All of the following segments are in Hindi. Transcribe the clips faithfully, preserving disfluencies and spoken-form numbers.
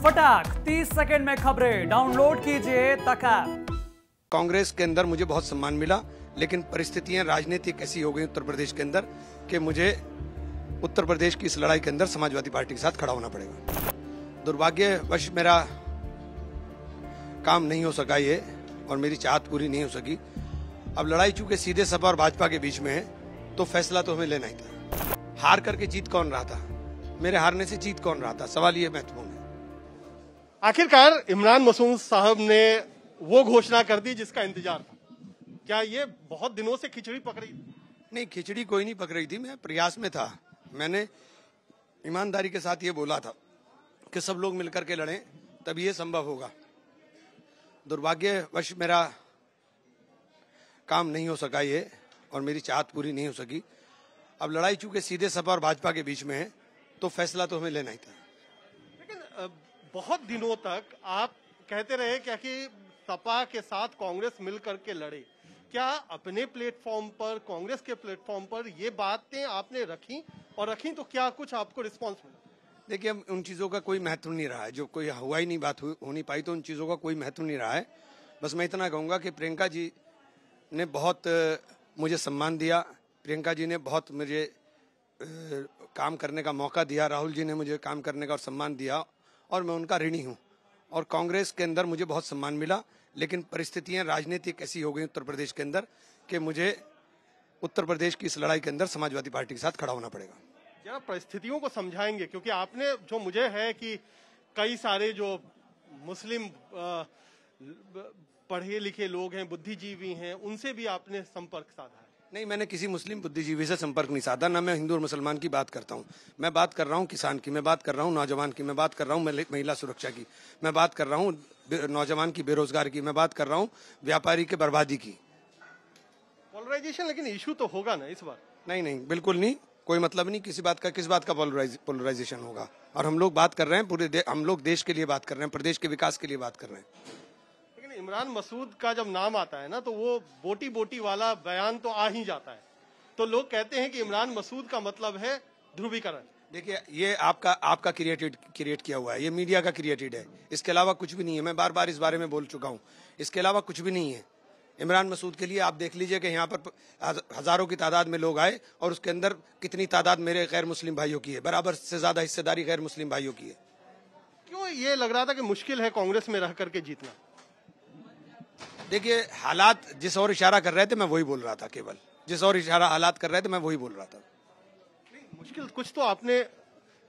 फटाक तीस सेकंड में खबरें डाउनलोड कीजिए तक ऐप। कांग्रेस के अंदर मुझे बहुत सम्मान मिला, लेकिन परिस्थितियां राजनीतिक ऐसी हो गई उत्तर प्रदेश के अंदर कि मुझे उत्तर प्रदेश की इस लड़ाई के अंदर समाजवादी पार्टी के साथ खड़ा होना पड़ेगा। दुर्भाग्यवश मेरा काम नहीं हो सका ये और मेरी चाहत पूरी नहीं हो सकी। अब लड़ाई चूंकि सीधे सपा और भाजपा के बीच में है तो फैसला तो हमें लेना ही था। हार करके जीत कौन रहा था, मेरे हारने से जीत कौन रहा था, सवाल ये महत्वपूर्ण है। आखिरकार इमरान मसूद साहब ने वो घोषणा कर दी जिसका इंतजार था। क्या ये बहुत दिनों से खिचड़ी पक रही थी? नहीं, खिचड़ी कोई नहीं पक रही थी, मैं प्रयास में था। मैंने ईमानदारी के साथ ये बोला था कि सब लोग मिलकर के लड़ें तब ये संभव होगा। दुर्भाग्यवश मेरा काम नहीं हो सका ये और मेरी चाहत पूरी नहीं हो सकी। अब लड़ाई चूंकि सीधे सपा और भाजपा के बीच में है तो फैसला तो हमें लेना ही था। लेकिन बहुत दिनों तक आप कहते रहे क्या कि सपा के साथ कांग्रेस मिलकर के लड़े। क्या अपने प्लेटफॉर्म पर, कांग्रेस के प्लेटफॉर्म पर ये बातें आपने रखी और रखी तो क्या कुछ आपको रिस्पांस मिला? देखिए, अब उन चीज़ों का कोई महत्व नहीं रहा है, जो कोई हुआ ही नहीं, बात हो नहीं पाई, तो उन चीज़ों का कोई महत्व नहीं रहा है। बस मैं इतना कहूँगा कि प्रियंका जी ने बहुत मुझे सम्मान दिया, प्रियंका जी ने बहुत मुझे काम करने का मौका दिया, राहुल जी ने मुझे काम करने का और सम्मान दिया और मैं उनका ऋणी हूँ। और कांग्रेस के अंदर मुझे बहुत सम्मान मिला, लेकिन परिस्थितियां राजनीतिक ऐसी हो गई उत्तर प्रदेश के अंदर कि मुझे उत्तर प्रदेश की इस लड़ाई के अंदर समाजवादी पार्टी के साथ खड़ा होना पड़ेगा। जरा परिस्थितियों को समझाएंगे, क्योंकि आपने जो मुझे है कि कई सारे जो मुस्लिम पढ़े लिखे लोग हैं, बुद्धिजीवी हैं, उनसे भी आपने संपर्क साधा है। नहीं, मैंने किसी मुस्लिम बुद्धिजीवी से संपर्क नहीं साधा, ना मैं हिंदू और मुसलमान की बात करता हूँ। मैं बात कर रहा हूँ किसान की, मैं बात कर रहा हूँ नौजवान की, मैं बात कर रहा हूँ महिला सुरक्षा की, मैं बात कर रहा हूँ नौजवान की बेरोजगारी की, मैं बात कर रहा हूँ व्यापारी की बर्बादी की। पोलराइजेशन लेकिन इशू तो होगा ना इस बार? नहीं नहीं, बिल्कुल नहीं, कोई मतलब नहीं किसी बात का, किस बात का पोलराइजेशन होगा। और हम लोग बात कर रहे हैं पूरे, हम लोग देश के लिए बात कर रहे हैं, प्रदेश के विकास के लिए बात कर रहे हैं। इमरान मसूद का जब नाम आता है ना तो वो बोटी बोटी वाला बयान तो आ ही जाता है, तो लोग कहते हैं कि इमरान मसूद का मतलब है ध्रुवीकरण। देखिए, ये आपका आपका क्रिएटेड क्रिएट किया हुआ है, ये मीडिया का क्रिएटेड है, इसके अलावा कुछ भी नहीं है। मैं बार बार इस बारे में बोल चुका हूँ, इसके अलावा कुछ भी नहीं है। इमरान मसूद के लिए आप देख लीजिए कि यहाँ पर हजारों की तादाद में लोग आए और उसके अंदर कितनी तादाद मेरे गैर मुस्लिम भाइयों की है, बराबर से ज्यादा हिस्सेदारी गैर मुस्लिम भाइयों की है। क्यों ये लग रहा था कि मुश्किल है कांग्रेस में रह करके जीतना? देखिए, हालात जिस और इशारा कर रहे थे मैं वही बोल रहा था, केवल जिस और इशारा हालात कर रहे थे मैं वही बोल रहा था। नहीं, मुश्किल कुछ तो आपने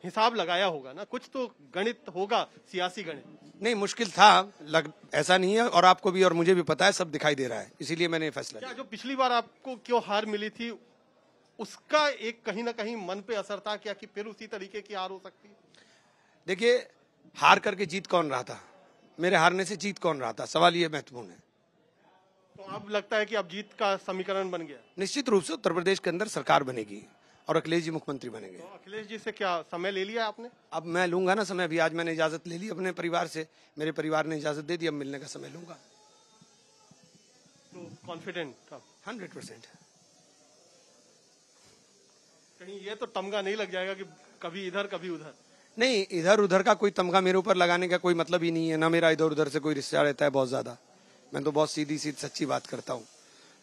हिसाब लगाया होगा ना, कुछ तो गणित होगा, सियासी गणित। नहीं, मुश्किल था, लग, ऐसा नहीं है, और आपको भी और मुझे भी पता है, सब दिखाई दे रहा है, इसीलिए मैंने फैसला किया। जो पिछली बार आपको क्यों हार मिली थी उसका एक कहीं ना कहीं मन पे असर था क्या कि फिर उसी तरीके की हार हो सकती? देखिये, हार करके जीत कौन रहा था, मेरे हारने से जीत कौन रहा था, सवाल ये महत्वपूर्ण है। तो अब लगता है कि अब जीत का समीकरण बन गया? निश्चित रूप से उत्तर प्रदेश के अंदर सरकार बनेगी और अखिलेश जी मुख्यमंत्री बनेंगे। तो अखिलेश जी से क्या समय ले लिया आपने? अब मैं लूंगा ना समय, अभी आज मैंने इजाजत ले ली अपने परिवार से, मेरे परिवार ने इजाजत दे दी, अब मिलने का समय लूंगा। तो कॉन्फिडेंट हंड्रेड परसेंट? कहीं ये तो तमगा नहीं लग जाएगा कि कभी इधर कभी उधर? नहीं, इधर उधर का कोई तमगा मेरे ऊपर लगाने का कोई मतलब ही नहीं है, ना मेरा इधर उधर से कोई रिश्ता रहता है बहुत ज्यादा। मैं तो बहुत सीधी सीधी सच्ची बात करता हूँ।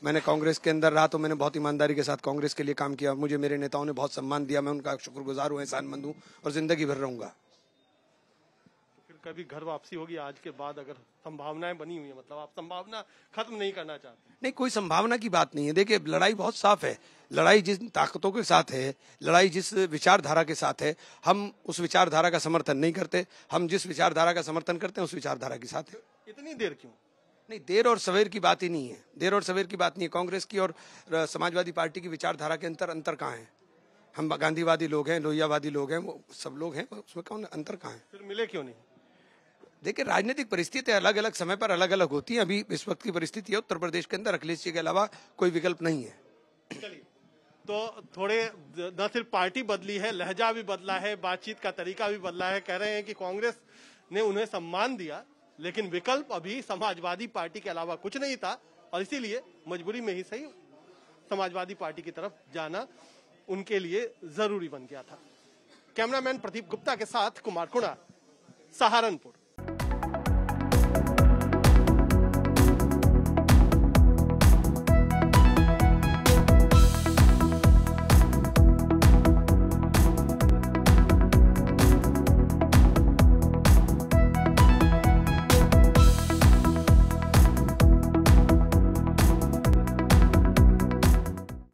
मैंने कांग्रेस के अंदर रहा तो मैंने बहुत ईमानदारी के साथ कांग्रेस के लिए काम किया, मुझे मेरे नेताओं ने बहुत सम्मान दिया, मैं उनका शुक्रगुजार हूँ, एहसानमंद हूँ और जिंदगी भर रहूंगा। फिर कभी घर वापसी होगी आज के बाद, अगर संभावनाएं बनी हुई है, मतलब आप संभावना खत्म नहीं करना चाहते? नहीं, कोई संभावना की बात नहीं है। देखिये, लड़ाई बहुत साफ है, लड़ाई जिस ताकतों के साथ है, लड़ाई जिस विचारधारा के साथ है, हम उस विचारधारा का समर्थन नहीं करते, हम जिस विचारधारा का समर्थन करते हैं उस विचारधारा के साथ है। इतनी देर क्यों? नहीं, देर और सवेर की बात ही नहीं है, देर और सवेर की बात नहीं है। कांग्रेस की और समाजवादी पार्टी की विचारधारा के अंतर अंतर कहाँ है? हम गांधीवादी लोग हैं, लोहियावादी लोग हैं, वो सब लोग हैं, उसमें कौन अंतर कहाँ है? फिर मिले क्यों नहीं? देखिए, राजनीतिक परिस्थितियाँ अलग अलग समय पर अलग अलग होती हैं। अभी इस वक्त की परिस्थिति है उत्तर प्रदेश के अंदर अखिलेश जी के अलावा कोई विकल्प नहीं है। चलिए, तो थोड़े न सिर्फ पार्टी बदली है, लहजा भी बदला है, बातचीत का तरीका भी बदला है। कह रहे हैं कि कांग्रेस ने उन्हें सम्मान दिया लेकिन विकल्प अभी समाजवादी पार्टी के अलावा कुछ नहीं था और इसीलिए मजबूरी में ही सही समाजवादी पार्टी की तरफ जाना उनके लिए जरूरी बन गया था। कैमरामैन प्रदीप गुप्ता के साथ कुमार कुणाल, सहारनपुर।